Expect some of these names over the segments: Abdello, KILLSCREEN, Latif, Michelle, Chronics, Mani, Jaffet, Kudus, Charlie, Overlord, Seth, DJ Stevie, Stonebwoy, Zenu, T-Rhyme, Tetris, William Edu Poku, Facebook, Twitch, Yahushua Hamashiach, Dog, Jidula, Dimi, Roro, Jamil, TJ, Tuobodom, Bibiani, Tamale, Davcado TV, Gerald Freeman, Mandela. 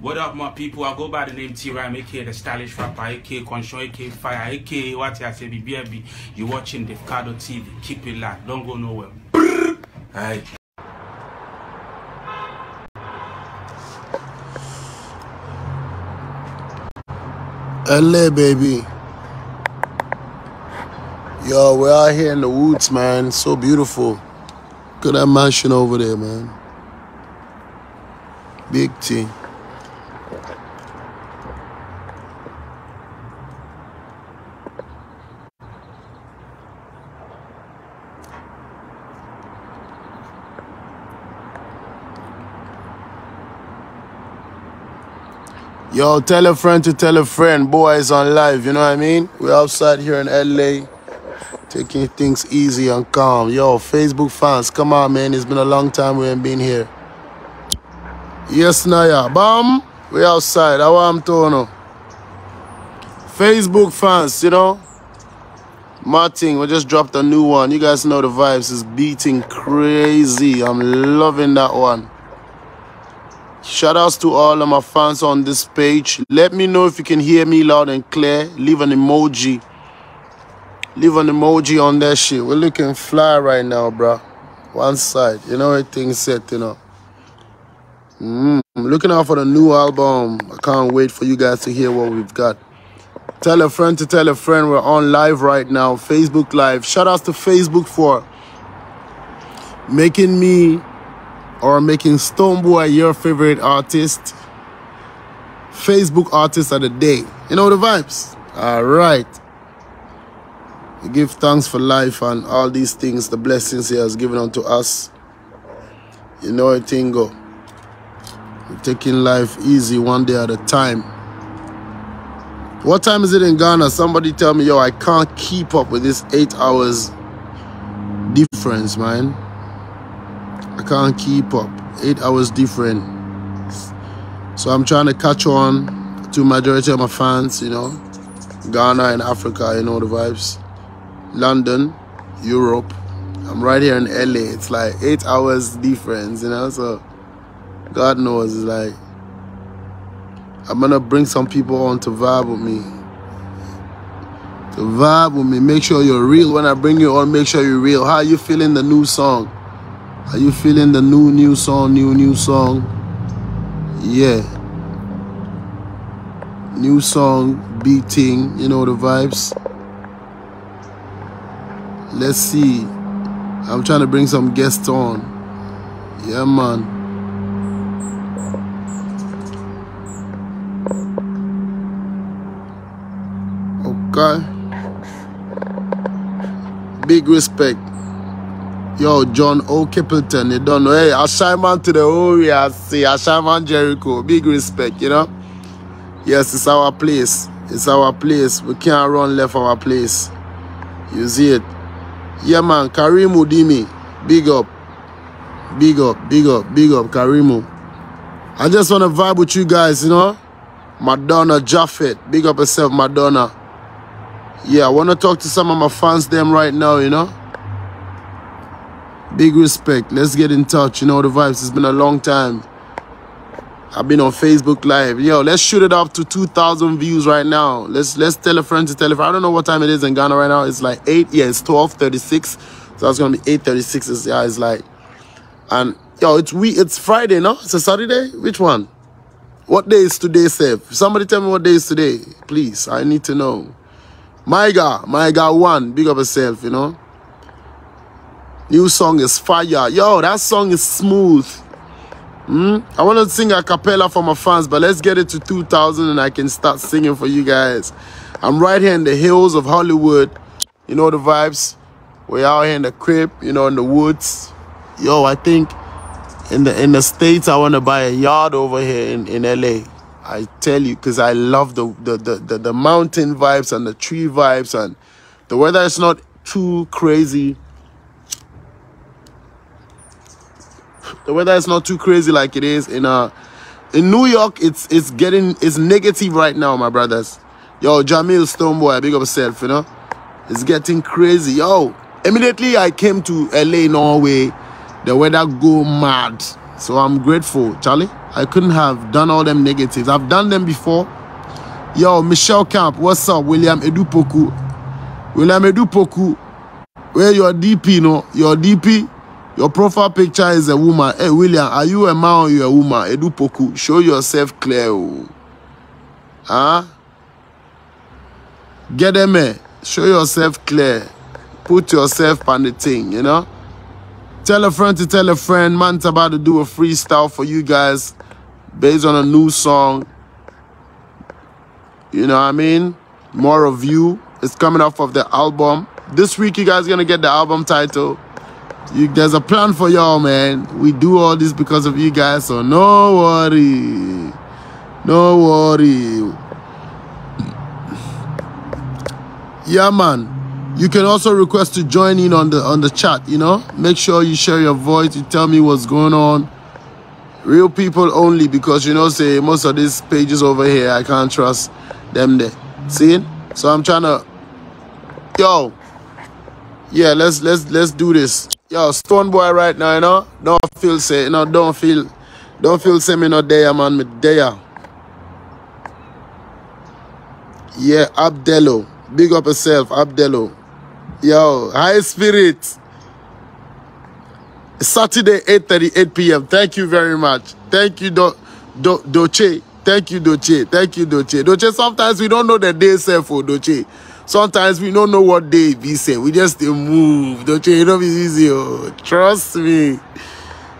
What up, my people? I go by the name T-Rhyme, aka the stylish rapper, aka Konshon, aka Fire, aka what I say, BBB. You watching Davcado TV? Keep it live. Don't go nowhere. Aye. LA, baby. Yo, we're out here in the woods, man. So beautiful. Look at that mansion over there, man. Big T. Yo, tell a friend to tell a friend. Boys on live, you know what I mean? We're outside here in LA, taking things easy and calm. Yo, Facebook fans, come on, man. It's been a long time we ain't been here. Yes, Naya. Bam. We're outside. How am Tono? Facebook fans, you know? Martin, we just dropped a new one. You guys know the vibes is beating crazy. I'm loving that one. Shoutouts to all of my fans on this page. Let me know if you can hear me loud and clear. Leave an emoji. Leave an emoji on that shit. We're looking fly right now, bro. One side. You know everything's set, you know. I'm looking out for the new album. I can't wait for you guys to hear what we've got. Tell a friend to tell a friend. We're on live right now. Facebook Live. Shoutouts to Facebook for making me... or making Stonebwoy your favorite artist. Facebook artist of the day. You know the vibes. Alright. We give thanks for life and all these things, the blessings he has given unto us. You know it, Tingo. We're taking life easy one day at a time. What time is it in Ghana? Somebody tell me, yo, I can't keep up with this 8 hours difference, man. I can't keep up. 8 hours different. So I'm trying to catch on to majority of my fans, you know. Ghana and Africa, you know the vibes. London, Europe. I'm right here in LA. It's like 8 hours difference, you know. So God knows, it's like I'm gonna bring some people on to vibe with me. To vibe with me. Make sure you're real. When I bring you on, make sure you're real. How you feeling the new song? Are you feeling the new song, new song? Yeah. New song, beating, you know the vibes. Let's see. I'm trying to bring some guests on. Yeah, man. Okay. Big respect. Yo, John O. Kippleton, they don't know. Hey, Ashaiman to the area, I see. Ashaiman Jericho. Big respect, you know? Yes, it's our place. It's our place. We can't run left our place. You see it? Yeah, man. Karimu, Dimi. Big up. Big up, big up, big up, Karimu. I just want to vibe with you guys, you know? Madonna, Jaffet. Big up yourself, Madonna. Yeah, I want to talk to some of my fans, them right now, you know? Big respect. Let's get in touch. You know the vibes. It's been a long time. I've been on Facebook Live. Yo, let's shoot it up to 2,000 views right now. Let's tell a friend to tell a friend. I don't know what time it is in Ghana right now. It's like 8. Yeah, it's 12:36. So that's gonna be 8:36. Yeah, it's like, and yo, it's Friday, no? It's a Saturday. Which one? What day is today, Seth? Somebody tell me what day is today, please. I need to know. My guy, one. Big up yourself, you know. New song is fire. Yo, that song is smooth. I want to sing a cappella for my fans, but let's get it to 2,000 and I can start singing for you guys. I'm right here in the hills of Hollywood. You know the vibes. We're out here in the crib, you know, in the woods. Yo, I think in the States, I want to buy a yard over here in LA. I tell you, because I love the mountain vibes and the tree vibes, and the weather is not too crazy. The weather is not too crazy like it is in New York. It's negative right now, my brothers. Yo, Jamil, Stonebwoy, big up yourself, you know. It's getting crazy. Yo, immediately I came to LA, Norway, the weather go mad. So I'm grateful, Charlie. I couldn't have done all them negatives. I've done them before. Yo, Michelle Camp, what's up? William Edu Poku. William Edu Poku, where your DP, you know, your DP, your profile picture is a woman. Hey, William, are you a man or you a woman? Edu Poku, show yourself clear. Huh? Get them, man. Show yourself clear. Put yourself on the thing, you know? Tell a friend to tell a friend. Man's about to do a freestyle for you guys based on a new song. You know what I mean? More of you. It's coming off of the album. This week, you guys are going to get the album title. There's a plan for y'all, man. We do all this because of you guys, so no worry. No worry. Yeah, man. You can also request to join in on the chat, you know? Make sure you share your voice. You tell me what's going on. Real people only, because, you know, say, most of these pages over here, I can't trust them there. See? So I'm trying to... Yo. Yeah, let's do this. Yo, Stonebwoy right now, you know? Don't feel say, you know, don't feel say me not there, man, me there. Yeah, Abdello. Big up yourself, Abdello. Yo, high spirit. Saturday, 8:38 p.m. Thank you very much. Thank you, Doche. Thank you, Doche. Thank you, Doche. Doche, sometimes we don't know the day itself for Doche. Sometimes we don't know what day we say. We just move. Doche, it don't be easy. Oh. Trust me.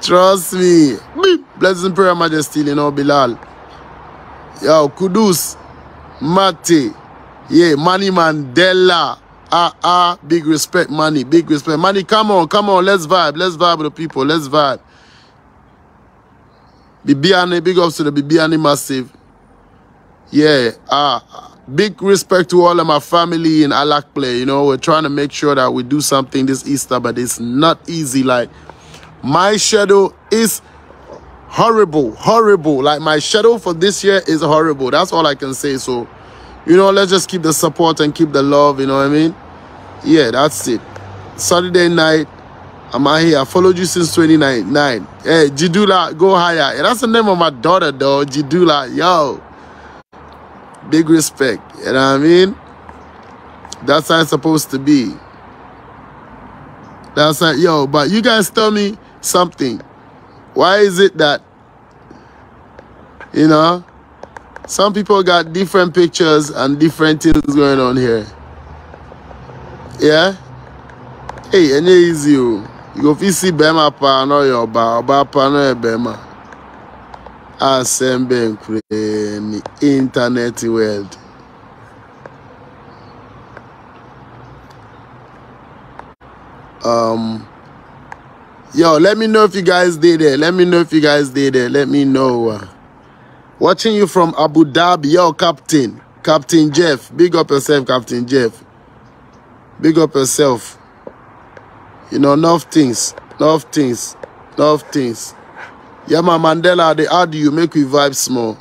Trust me. Beep. Blessings and prayer, majesty, you know, Bilal. Yo, Kudus. Mate. Yeah, Mani Mandela. Big respect, Mani. Big respect. Mani, come on, come on. Let's vibe. Let's vibe with the people. Let's vibe. Bibiani, big ups to the Bibiani Massive. Yeah. Big respect to all of my family in Alak Play. You know, we're trying to make sure that we do something this Easter, but it's not easy. Like, my schedule is horrible. Horrible. Like, my schedule for this year is horrible. That's all I can say. So, you know, let's just keep the support and keep the love, you know what I mean? Yeah, that's it. Saturday night, I'm out here. I followed you since 2009. Hey, Jidula, go higher. Hey, that's the name of my daughter, though. Jidula, yo. Big respect, you know what I mean? That's how it's supposed to be. That's how, yo, but you guys tell me something. Why is it that, you know, some people got different pictures and different things going on here? Yeah? Hey, and easy. You go see Bema Pano, your Baba Pano, Bema. Assemble in the internet world. Yo, let me know if you guys did it. Let me know if you guys did it. Let me know. Watching you from Abu Dhabi, yo, Captain. Captain Jeff. Big up yourself, Captain Jeff. Big up yourself. You know, enough things. Enough things. Enough things. Yeah, my Mandela, they add you, make you vibe small.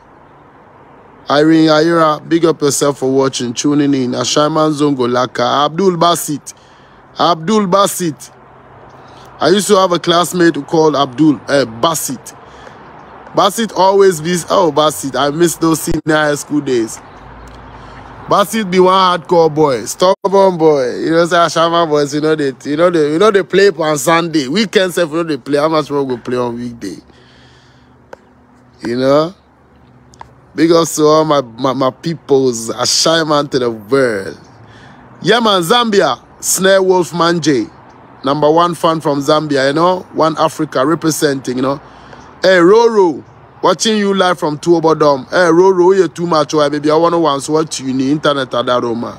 Irene, Ayira, big up yourself for watching, tuning in. Ashaiman Zongo Laka. Abdul Basit. Abdul Basit. I used to have a classmate who called Abdul Basit. Basit always be, oh, Basit, I miss those senior high school days. Basit be one hardcore boy, stubborn boy. You know, say Ashama boys, you know they play on Sunday. Weekends, if you know they play, how much more go play on weekday? You know? Big ups to all my peoples, Ashaiman to the world. Yeah, man, Zambia, Snare Wolf Manje. #1 fan from Zambia, you know? One Africa representing, you know? Hey, Roro, watching you live from Tuobodom. Hey, Roro, you're too much, why, baby? I want to once watch you in the internet at that Roma.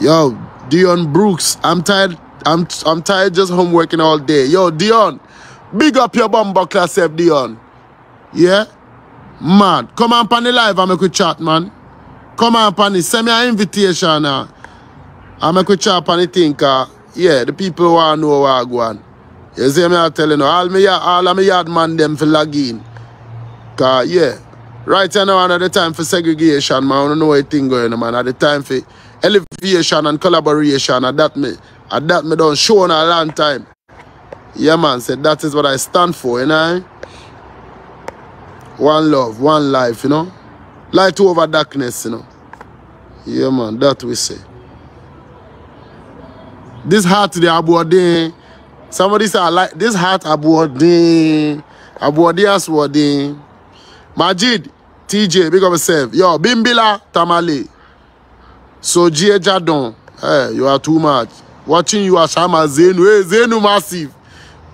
Yo, Dionne Brooks, I'm tired just home working all day. Yo, Dionne, big up your bumbo class, Dionne. Yeah? Man, come on, Panny live, I make a chat, man. Come on, Panny, send me an invitation now. I make a chat, Panny thinker. Yeah, the people who want to know where I go on. You see me, I'm telling you, all of my yard man them for lagging. Cause yeah, right now at the time for segregation, man, I don't know what thing going on, man. At the time for elevation and collaboration, at that me don't show on a long time. Yeah, man, said that is what I stand for, you know. One love, one life, you know. Light over darkness, you know. Yeah, man, that we say. This heart they abode. Somebody say I like this heart abode. Abode as wording. Majid, TJ, big up yourself. Yo, Bimbila, Tamale. So J Jadon. Hey, you are too much. Watching you Ashaiman Zenu. Hey, Zenu massive.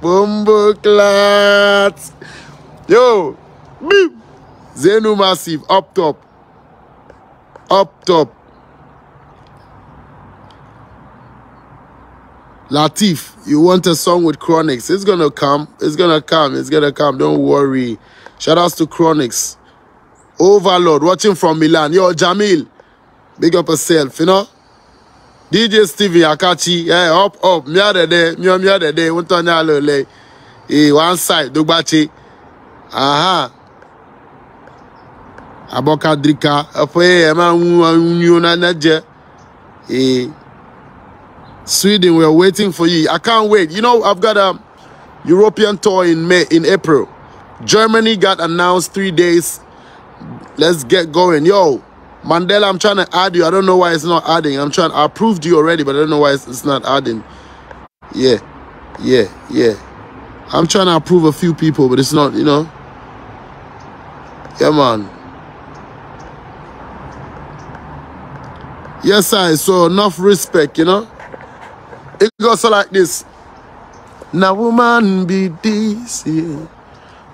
Bumbo clats. Yo. Beep. Zenu massive. Up top. Up top. Latif, you want a song with Chronics. It's gonna come. It's gonna come. It's gonna come. Don't worry. Shout outs to Chronics. Overlord, watching from Milan. Yo, Jamil. Big up yourself, you know. DJ Stevie Akachi. Hey, up, up. Mia de day. One side. Dugbachi. Aha. Abokadrika. Sweden, we're waiting for you. I can't wait. You know, I've got a European tour in April. Germany got announced 3 days. Let's get going. Yo, Mandela, I'm trying to add you. I don't know why it's not adding. I approved you already, but I don't know why it's not adding. Yeah. I'm trying to approve a few people, but it's not, you know. Yeah, man. Yes, I. So enough respect, you know. It goes like this. Now woman be this, yeah.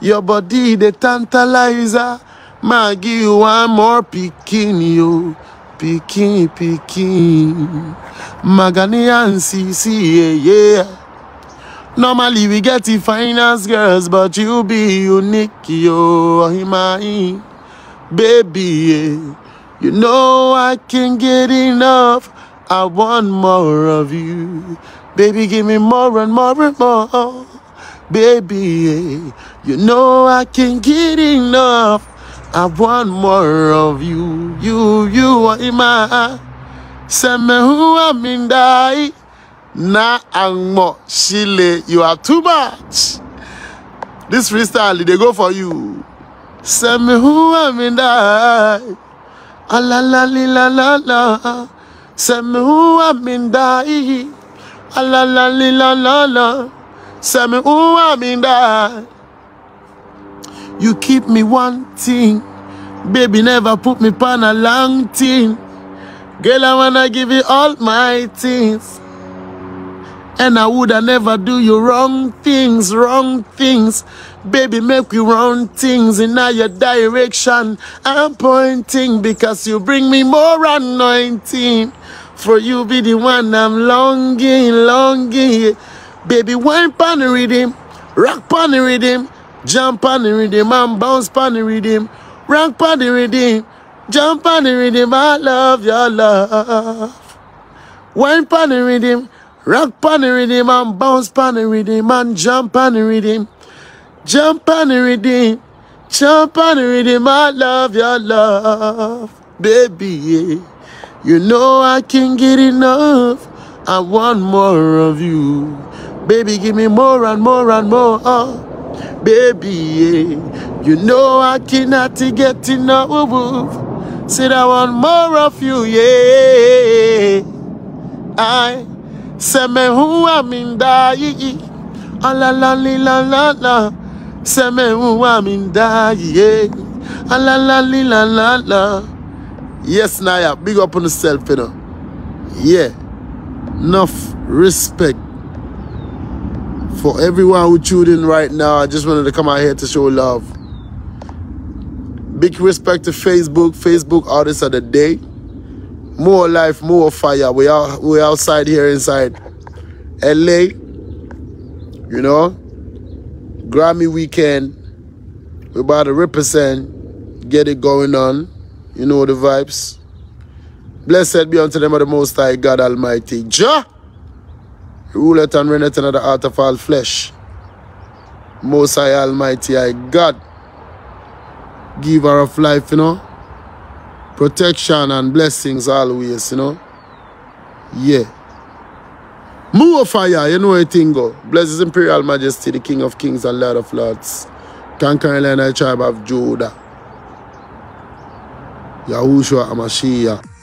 Your body the tantalizer. Maggie, you want more picking you. Picking. Maganian CC, yeah. Normally we get the finest girls, but you be unique, yo. Himai, baby, yeah. You know I can't get enough. I want more of you. Baby, give me more and more and more. Baby, you know I can't get enough. I want more of you. You are in my. Send me who I'm in die. Nah, I'm more. Chile, you are too much. This freestyle, they go for you. Send me who I'm in die. A la la la la la. Send me who I'm in die. A la la la la la. Send me who I'm in die. You keep me wanting. Baby never put me pan a long thing. Girl, I wanna give you all my things. And I woulda never do you wrong things. Baby, make you wrong things in your direction. I'm pointing because you bring me more anointing. For you be the one I'm longing. Baby, wine panny rhythm, rock panny rhythm, jump panny rhythm, and bounce panny rhythm, rock panny rhythm, jump panny rhythm. I love your love. Wine panny rhythm. Rock panny rhythm and bounce panny rhythm and jump panny rhythm. Jump panny rhythm. Jump panny rhythm. I love your love. Baby, yeah. You know I can't get enough. I want more of you. Baby, give me more and more and more. Oh, baby, yeah. You know I cannot get enough. Said I want more of you, yeah. I... Send me who I'm in die. A la la la la la. Send me who I'm in die. A la la la la la. Yes, Naya, big up on yourself, you know. Yeah. Enough respect for everyone who tuned in right now. I just wanted to come out here to show love. Big respect to Facebook. Facebook artists of the day. More life, more fire. We're outside here inside LA. You know, Grammy weekend. We're about to represent. Get it going on. You know the vibes. Blessed be unto them of the Most High God Almighty. Jah, ruleth and reigneth in the heart of all flesh. Most High Almighty, I God. Giver of life, you know. Protection and blessings always, you know. Yeah. More fire, you know a thing go. Bless his imperial majesty, the King of Kings and Lord of Lords. Conquering the tribe of Judah. Yahushua Hamashiach.